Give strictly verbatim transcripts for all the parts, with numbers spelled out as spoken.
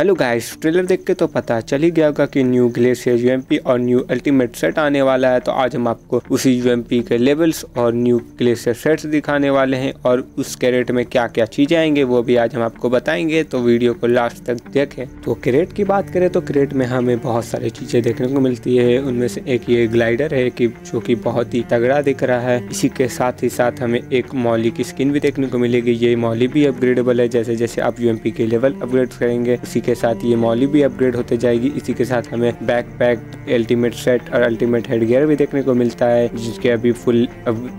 Hello guys, trailer देख के तो पता चल ही गया होगा कि न्यू ग्लेशियर यूएमपी और न्यू अल्टीमेट सेट आने वाला है। तो आज हम आपको उसी यूएमपी के लेवल्स और न्यू ग्लेशियर सेट्स दिखाने वाले हैं और उसके रेट में क्या क्या चीजें आएंगे वो भी आज हम आपको बताएंगे। तो वीडियो को लास्ट तक देखें। तो क्रेट की बात करें तो क्रेट में हमें बहुत सारी चीजें देखने को मिलती है। उनमें से एक ये ग्लाइडर है कि जो की बहुत ही तगड़ा दिख रहा है। इसी के साथ ही साथ हमें एक मॉली की स्किन भी देखने को मिलेगी। ये मॉली भी अपग्रेडेबल है, जैसे जैसे आप यूएमपी के लेवल अपग्रेड करेंगे के साथ ये मॉली भी अपग्रेड होते जाएगी। इसी के साथ हमें बैकपैक, अल्टीमेट सेट और अल्टीमेट हेडगियर भी देखने को मिलता है, जिसके अभी फुल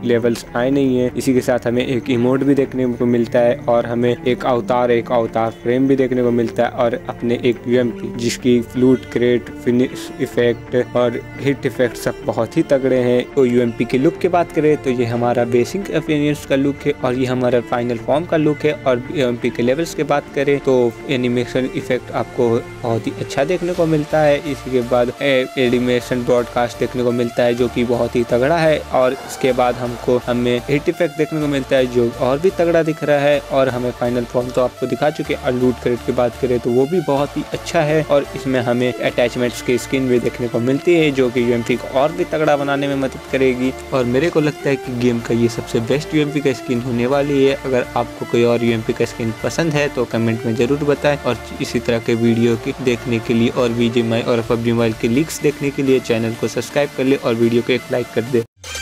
लेवल्स आए नहीं है। इसी के साथ हमें एक इमोट भी देखने को मिलता है और हमें एक अवतार एक अवतार फ्रेम भी देखने को मिलता है और अपने एक यूएमपी जिसकी फ्लूट, क्रेट, फिनिश इफेक्ट और हिट इफेक्ट सब बहुत ही तगड़े हैं। तो यूएमपी के लुक की बात करें तो ये हमारा बेसिक अपीयरेंस का लुक है और ये हमारा फाइनल फॉर्म का लुक है। और यूएमपी के लेवल्स की बात करें तो एनिमेशन इफेक्ट आपको बहुत ही अच्छा देखने को मिलता है। इसी के बाद एनिमेशन ब्रॉडकास्ट देखने को मिलता है जो कि बहुत ही तगड़ा है। और इसके बाद हमको हमें हिट इफेक्ट देखने को मिलता है जो और भी तगड़ा दिख रहा है। और हमें फाइनल फॉर्म तो आपको दिखा चुके और लूट क्रेट की बात करें तो वो भी बहुत ही अच्छा है। और इसमें हमें अटैचमेंट्स की स्किन भी देखने को मिलती है जो कि यूएमपी को और भी तगड़ा बनाने में मदद करेगी। और मेरे को लगता है कि गेम का ये सबसे बेस्ट यूएमपी का स्किन होने वाली है। अगर आपको कोई और यूएमपी का स्किन पसंद है तो कमेंट में जरूर बताएं। और इसी तरह के वीडियो के देखने के लिए और बीजीएमआई और पबजी मोबाइल के लिंक्स देखने के लिए चैनल को सब्सक्राइब कर ले और वीडियो को एक लाइक कर दे।